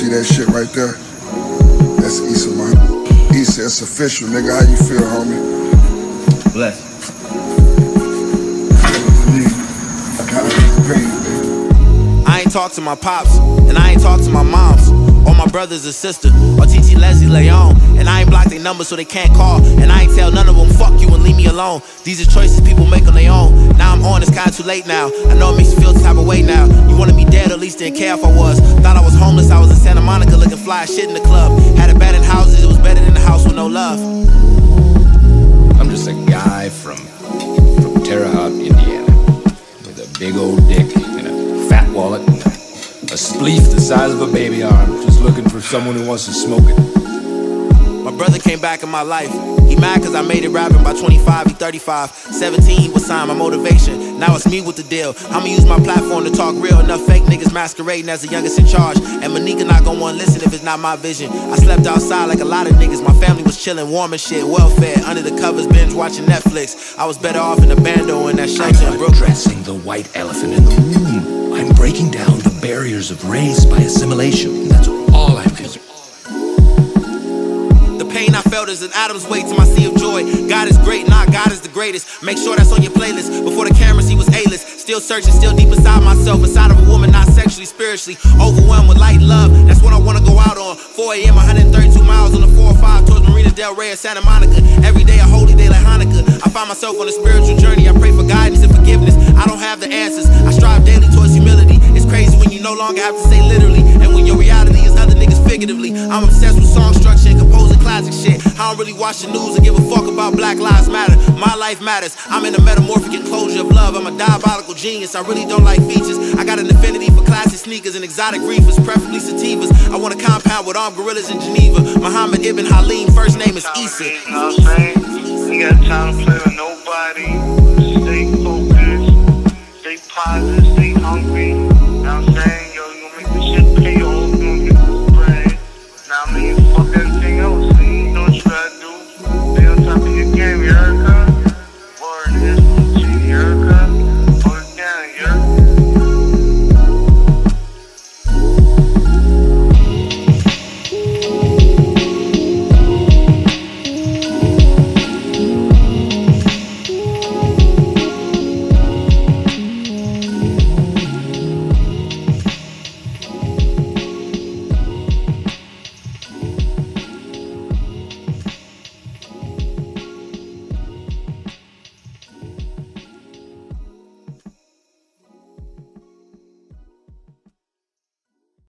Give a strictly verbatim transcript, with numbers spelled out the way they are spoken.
See that shit right there? That's Issa, my Issa, it's official, nigga. How you feel, homie? Blessed. I ain't talk to my pops, and I ain't talk to my moms, or my brothers and sisters, or T T Leslie Leon, and I ain't block their numbers so they can't call, and I ain't tell none of them fuck you and leave me alone. These are choices people make on their own. Now I'm on, it's kinda too late now. I know it makes you feel the type of way now. You wanted me dead, at least didn't care if I was. Thought I was homeless, I was in Santa Monica looking fly as shit in the club. Had it bad in houses, it was better than the house with no love. I'm just a guy from, from Terre Haute, Indiana, with a big old dick and a fat wallet, a spleef the size of a baby arm, just looking for someone who wants to smoke it. My brother came back in my life. He mad cause I made it rapping. By twenty-five, he thirty-five. seventeen, he was signed my motivation. Now it's me with the deal. I'ma use my platform to talk real. Enough fake niggas masquerading as the youngest in charge. And Monique not gon' wanna listen if it's not my vision. I slept outside like a lot of niggas. My family was chillin', warm and shit, well fed, under the covers, binge watching Netflix. I was better off in a bando in that shelter. I'm addressing the white elephant in the room. I'm breaking down the barriers of race by assimilation. That's all I'm feeling. The pain I felt is an atom's weight to my sea of joy. God is great, not God is the greatest. Make sure that's on your playlist. Before the cameras, he was A-list. Still searching, still deep inside myself, inside of a woman, not sexually, spiritually. Overwhelmed with light love, that's what I wanna go out on. four a m, one hundred thirty-two miles on the four oh five towards Marina Del Rey in Santa Monica. Every day a holy day like Hanukkah. I find myself on a spiritual journey. I pray for guidance and forgiveness. I don't have the answers. I strive daily towards humility. It's crazy when you no longer have to say literally, and when your reality is other niggas figuratively. I'm obsessed with song structure and composing classic shit. I don't really watch the news and give a fuck about Black Lives Matter. My life matters. I'm in a metamorphic enclosure of love. I'm a diabolical genius. I really don't like features. I got an affinity for classic sneakers and exotic reefers, preferably sativas. I want to compound with armed gorillas in Geneva. Muhammad Ibn Halim, first name is Issa. You know what I'm saying? You got time to play with nobody. Stay focused. Stay positive. Stay